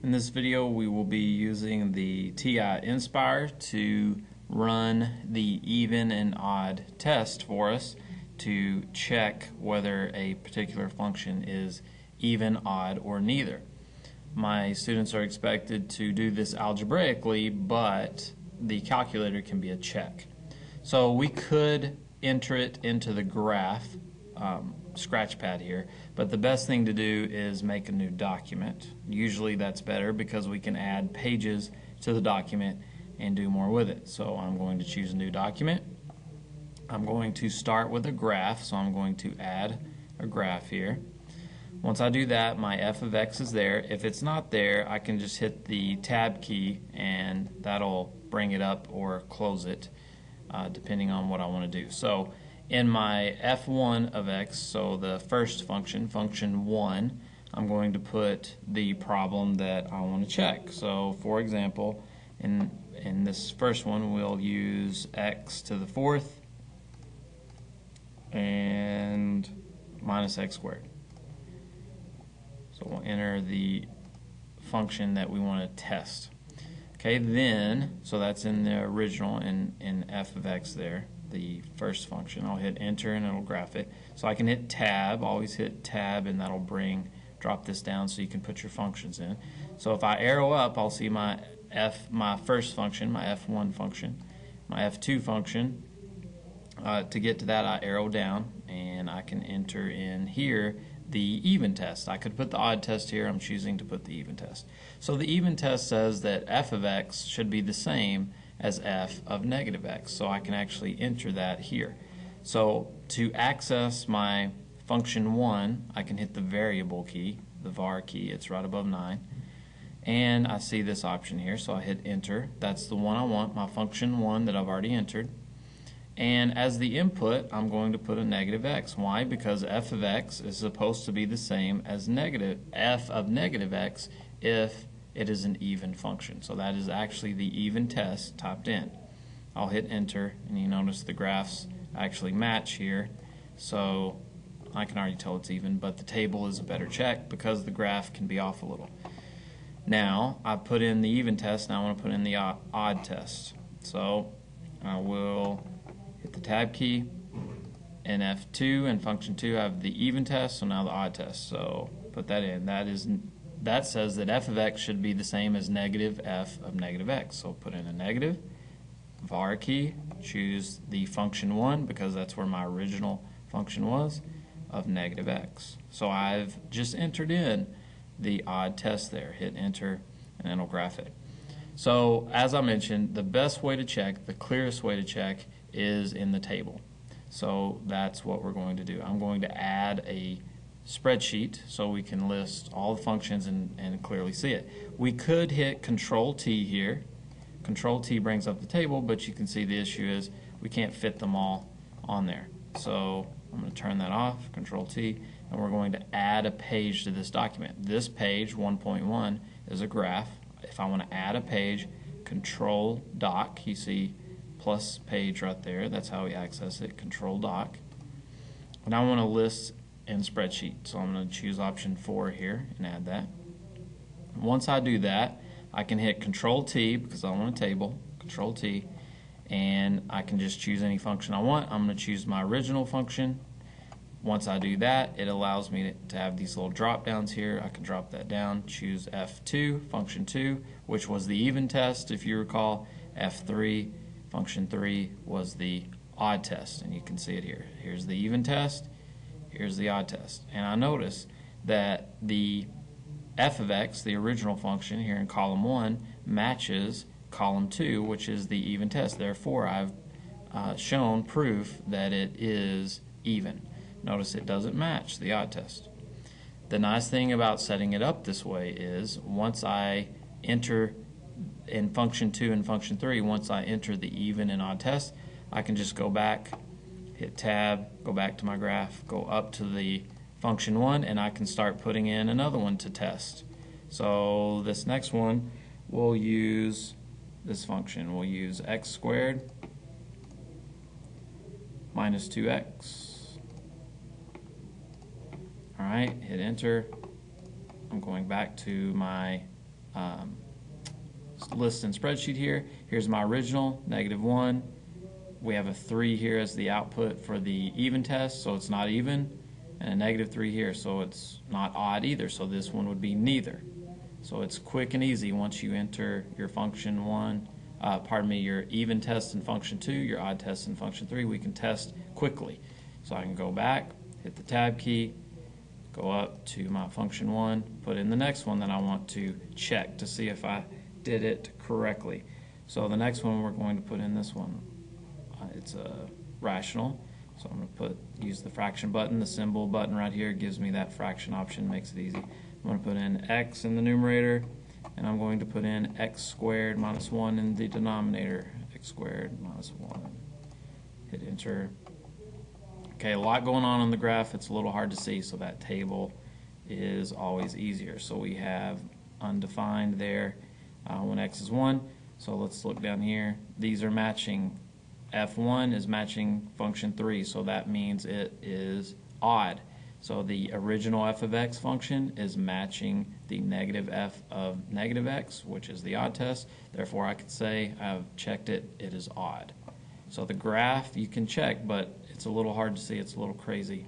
In this video we will be using the TI-Nspire to run the even and odd test for us to check whether a particular function is even, odd, or neither. My students are expected to do this algebraically, but the calculator can be a check. So we could enter it into the graph scratch pad here, but the best thing to do is make a new document. Usually that's better because we can add pages to the document and do more with it. So I'm going to choose a new document. I'm going to start with a graph, so I'm going to add a graph here. Once I do that, my f of x is there. If it's not there, I can just hit the tab key and that'll bring it up or close it depending on what I want to do. So in my f1 of x, so the first function, function 1, I'm going to put the problem that I want to check. So for example, in this first one we'll use x to the 4th and minus x squared. So we'll enter the function that we want to test. Okay, then, so that's in the original in f of x there, the first function. I'll hit enter and it'll graph it. So I can hit tab, always hit tab, and that'll drop this down so you can put your functions in. So if I arrow up, I'll see my first function, my f1 function, my f2 function. To get to that, I arrow down and I can enter in here the even test. I could put the odd test here. I'm choosing to put the even test. So the even test says that f of x should be the same as f of negative x, so I can actually enter that here. So to access my function 1, I can hit the variable key, the var key, it's right above 9, and I see this option here, so I hit enter. That's the one I want, my function 1 that I've already entered. And as the input, I'm going to put a negative x. Why? Because f of x is supposed to be the same as f of negative x if it is an even function. So that is actually the even test typed in. I'll hit enter and you notice the graphs actually match here, so I can already tell it's even, but the table is a better check because the graph can be off a little. Now I put in the even test, now I want to put in the odd test. So I will hit the tab key. In F2 and function 2 I have the even test, so now the odd test. So put that in. That says that f of x should be the same as negative f of negative x. So put in a negative, var key, choose the function 1 because that's where my original function was, of negative x. So I've just entered in the odd test there. Hit enter and it'll graph it. So as I mentioned, the best way to check, the clearest way to check, is in the table. So that's what we're going to do. I'm going to add a spreadsheet so we can list all the functions and clearly see it. We could hit Control T here. Control T brings up the table, but you can see the issue is we can't fit them all on there. So I'm going to turn that off, Control T, and we're going to add a page to this document. This page 1.1 is a graph. If I want to add a page, Control Doc, you see plus page right there, that's how we access it, Control Doc. And I want to list in spreadsheet, so I'm going to choose option 4 here and add that. Once I do that, I can hit Control T because I want a table, Control T, and I can just choose any function I want. I'm going to choose my original function. Once I do that, it allows me to have these little drop downs here. I can drop that down, choose F2, function 2, which was the even test if you recall, F3, function 3 was the odd test, and you can see it here. Here's the even test. Here's the odd test, and I notice that the f of x, the original function here in column 1, matches column 2, which is the even test. Therefore, I've shown proof that it is even. Notice it doesn't match the odd test. The nice thing about setting it up this way is once I enter in function 2 and function 3, once I enter the even and odd test, I can just go back, hit tab, go back to my graph, go up to the function 1, and I can start putting in another one to test. So this next one, we'll use this function. We'll use x squared minus 2x. All right, hit enter. I'm going back to my list and spreadsheet here. Here's my original, -1. We have a 3 here as the output for the even test, so it's not even, and a -3 here, so it's not odd either, so this one would be neither. So it's quick and easy once you enter your function 1, your even test in function 2, your odd test in function 3, we can test quickly. So I can go back, hit the tab key, go up to my function 1, put in the next one that I want to check to see if I did it correctly. So the next one we're going to put in this one. It's a rational, so I'm going to use the fraction button. The symbol button right here gives me that fraction option, makes it easy. I'm going to put in x in the numerator, and I'm going to put in x² - 1 in the denominator. x² - 1. Hit enter. Okay, a lot going on the graph. It's a little hard to see, so that table is always easier. So we have undefined there when x is 1. So let's look down here. These are matching. F1 is matching function 3, so that means it is odd. So the original f of x function is matching the -f of -x, which is the odd test. Therefore, I could say I've checked it, it is odd. So the graph you can check, but it's a little hard to see. It's a little crazy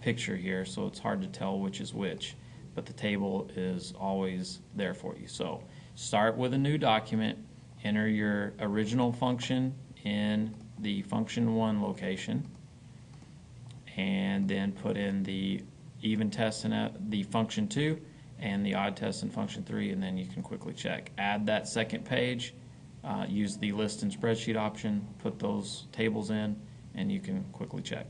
picture here, so it's hard to tell which is which. But the table is always there for you. So start with a new document, enter your original function in the function 1 location, and then put in the even test in the function 2 and the odd test in function 3, and then you can quickly check. Add that second page, use the list and spreadsheet option, put those tables in, and you can quickly check.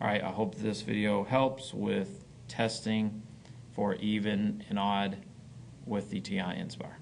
Alright, I hope this video helps with testing for even and odd with the TI-Nspire.